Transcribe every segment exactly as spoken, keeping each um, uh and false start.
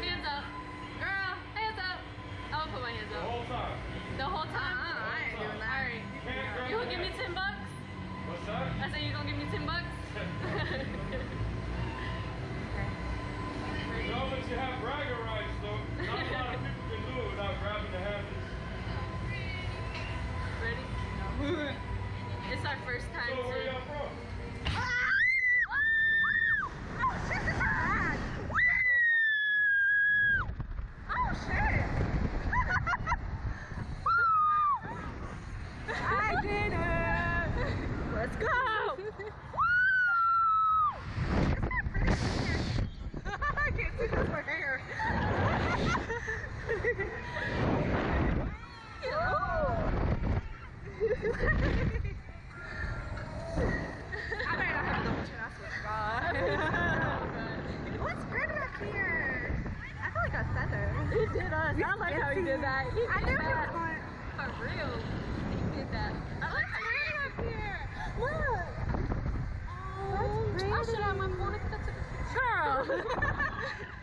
Hands up. Girl, hands up. I'm gonna put my hands up. The whole time. The whole time? Uh, the whole time. I ain't doing that. Alright. You gonna give me ten bucks? What's up? I said you gonna give me ten bucks? Okay. Don't let you have bragging rights though. Not a lot of people can do it without grabbing the handles. Ready? No. It's our first time. So where y'all from? Let's go! I can't see this my hair. I might not have the option, I swear to God. What's good back here? I feel like I feathered. He did us. I like how he did that. He did I knew that. He was for real. He did that. I like how Look! Oh, that's I should have my phone if that's a girl! No,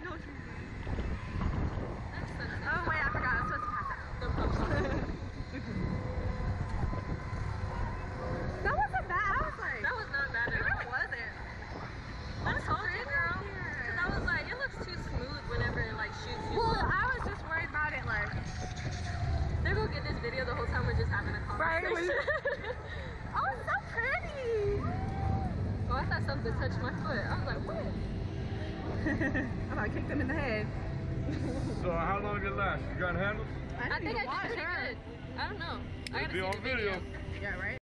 it's really Oh, wait, I forgot. I was supposed to pass that. No problem. That wasn't bad. I was like, that was not bad at all. It really wasn't. I told you, girl. Because I was like, it looks too smooth whenever it like shoots you. Well, I was just worried about it. Like, they're going to get this video the whole time we're just having a conversation. Right? Oh, it's so pretty! Oh, I thought something touched my foot. I was like, what? I'm about to kick them in the head. So how long did it last? You got handles? I, I think I did pretty her. good. I don't know. It'll I gotta be see on the video. video. Yeah, right?